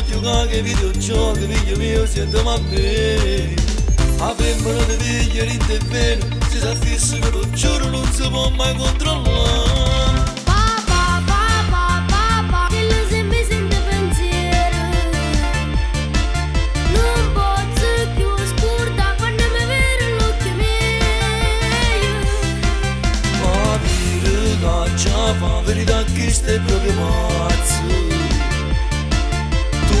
rock, you rock, video joc, video music, dăm apel. Avem mână de vigeri în teren, se zafisă gălăciorul, nu se vom mai controla. Am venit dacă este programați. Tu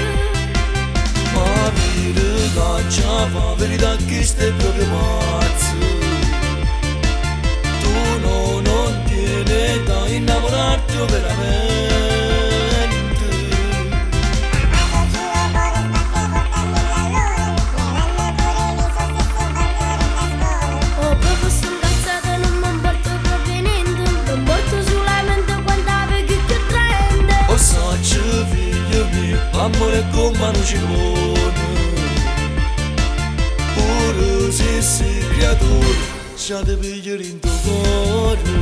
Mă viră ca ceava, veni dacă este problemață. Innamorarti-o veramente. Oh, proprio sono incazzata, non mi importo proveniente, mi importo solamente quando avechi che trende. O sa ce figlio mio, amore come non ci vuole. Pure se sei creatura, c'ha de pigliare in tuo cuore.